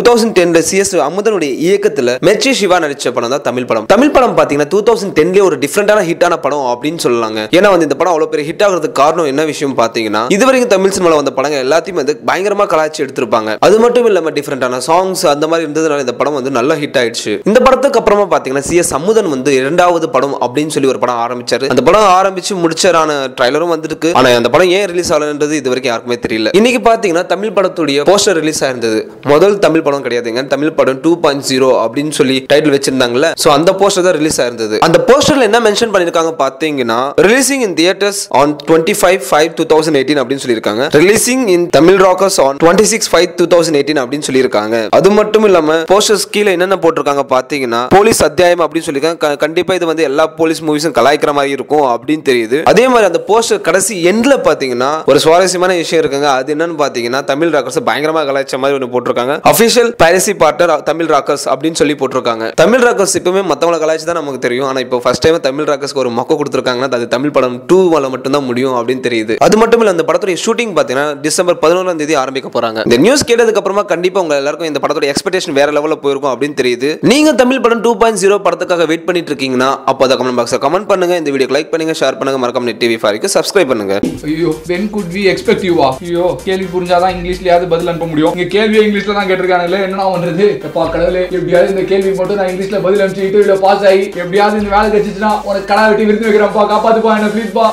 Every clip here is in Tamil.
2010 CS Amudhan இயக்கத்துல மெர்ச்சி சிவா நடிச்ச படம் தான் தமிழ் படம். தமிழ் படம் பாத்தீங்கன்னா 2010 ஒரு டிஃபரண்டான ஹிட்டான படம் அப்படினு சொல்லலாங்க. ஏன்னா வந்து இந்த படம் அவ்வளவு பெரிய ஹிட் ஆகிறதுக்கு காரணம் என்ன விஷயம் பாத்தீங்கன்னா இதுவரைக்கும் தமிழ் சினிமால வந்த படங்கள் எல்லாத்தையும் வந்து பயங்கரமா கலாச்சி எடுத்துருப்பாங்க. அது மட்டும் இல்லாம டிஃபரண்டான சாங்ஸ் அந்த மாதிரி இருந்ததனால இந்த படம் வந்து நல்ல ஹிட் ஆயிடுச்சு. இந்த படத்துக்கு அப்புறமா பாத்தீங்கன்னா CS அமுதன் வந்து இரண்டாவது படம் அப்படினு சொல்லி ஒரு படம் ஆரம்பிச்சாரு. அந்த படம் ஆரம்பிச்சு முடிச்சரான ட்ரைலரும் வந்திருக்கு. ஆனா அந்த படம் ஏன் ரிலீஸ் ஆகலன்றது இதுவரைக்கும் யாருக்குமே தெரியல. இன்னைக்கு பாத்தீங்கன்னா தமிழ் படத்துடைய போஸ்டர் ரிலீஸ் ஆயிருந்தது. முதல் தமிழ் படம் கிடையாதுங்க, தமிழ் படம் 2.0 அப்படின்னு சொல்லி டைட்டில் வச்சிருந்தாங்கல்ல, சோ அந்த போஸ்டர் தான் ரிலீஸ் ஆயிருந்தது. அந்த போஸ்டர்ல என்ன மென்ஷன் பண்ணிருக்காங்க பாத்தீங்கன்னா ரிலீசிங் இன் தியேட்டர்ஸ் ஆன் 25/5/2018 அப்படின்னு சொல்லி இருக்காங்க. Releasing in Tamil Rockers on 26/5/2018 அப்படின்னு சொல்லி இருக்காங்க. அது மட்டும் இல்லாம போஸ்டர்ஸ் கீழ என்னென்ன போட்டிருக்காங்க பாத்தீங்கன்னா போலீஸ் அத்தியாயம் அப்படின்னு சொல்லிருக்காங்க. கண்டிப்பா இது வந்து எல்லா போலீஸ் மூவிஸும் கலாய்க்கிற மாதிரி இருக்கும் அப்படின்னு தெரியுது. அதே மாதிரி அந்த போஸ்டர் கடைசி எண்ட்ல பாத்தீங்கன்னா ஒரு சுவாரஸ்யமான விஷயம் இருக்காங்க. அது என்னன்னு பாத்தீங்கன்னா தமிழ் ராக்கர்ஸ் பயங்கரமா கலாய்ச்ச மாதிரி ஒன்று போட்டிருக்காங்க. Official piracy partner Tamil Rockers அப்படின்னு சொல்லி போட்டிருக்காங்க. தமிழ் ராக்கர்ஸ் இப்பவுமே மத்தவங்கள கலாய்ச்சி தான் நமக்கு தெரியும். ஆனா இப்போ ஃபர்ஸ்ட் டைம் தமிழ் ராக்கர்ஸ்க்கு ஒரு மொக்க கொடுத்துருக்காங்கன்னா அது தமிழ் படம் 2 மட்டும் தான் முடியும் அப்படின்னு தெரியுது. அது மட்டும் இல்ல அந்த படத்துடைய ஷூட்டிங் பாத்தீங்கன்னா டிசம்பர் 11 ஆரம்பிக்க போறாங்க. இந்த நியூஸ் கேட்டதுக்கு அப்புறமா கண்டிப்பா உங்க எல்லாருக்கும் இந்த படத்தோட எக்ஸ்பெக்டேஷன் வேற லெவல்ல போயிருக்கும் அப்படின்னு தெரியுது. நீங்க தமிழ் படம் 2.0 படத்துக்காக வெயிட் பண்ணிட்டு இருக்கீங்கன்னா அப்போ அதை கமெண்ட் பாக்ஸ்ல கமெண்ட் பண்ணுங்க. இந்த வீடியோ லைக் பண்ணுங்க, ஷேர் பண்ணுங்க, மறக்காம நெட் டிவி 5க்கு சப்ஸ்கிரைப் பண்ணுங்க. ஐயோ when could we expect you? ஐயோ கேள்வி புரிஞ்சாதான் இங்கிலீஷ்லயாவது பதில் அனுப்ப முடியும். நீங்க கேள்வி இங்கிலீஷ்ல தான் கேட்டிருக்காங்கல்ல, என்ன பண்றது? எப்பா கடவுளே, எப்படியாவது இந்த கேள்வி மட்டும் நான் இங்கிலீஷ்ல பதில் அனுப்பிச்சுட்டு இதுல பாஸ் ஆகி எப்படியாவது இந்த வேலை கிடைச்சிச்சுன்னா உனக்கு கடை வெட்டி விருந்து வைக்கிறப்பா, காப்பாத்துப்பா என்ன ப்ளீஸ்பா.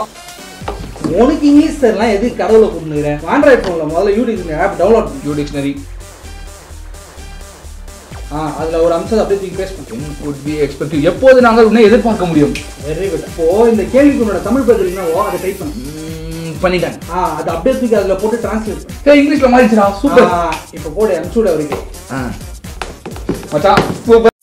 உனக்கு இங்கிலீஷ் தெரியலாம், எது கடவுளை கூப்பிடுறேன்? ஆண்ட்ராய்ட் போன்ல முதல்ல யூடிக்ஷனரி ஆப் டவுன்லோட் பண்ணு. யூடிக்ஷனரி அதுல ஒரு அம்சத்தை அப்படியே இன்க்ரீஸ் பண்ணு. குட் பி எக்ஸ்பெக்ட் எப்போது நாங்கள் உன்னை எதிர்பார்க்க முடியும். Very good. இப்போ இந்த கேள்விக்கு உன்னோட தமிழ் பதில்னா அதை டைப் பண்ணு. பண்ணிட்டேன். அது அப்டேட் பண்ணி அதுல போட்டு டிரான்ஸ்லேட் பண்ணு. ஏய் இங்கிலீஷ்ல மாறிச்சடா, சூப்பர். இப்போ போடு, அம்சூட வர்க்கு. மச்சான் சூப்பர்.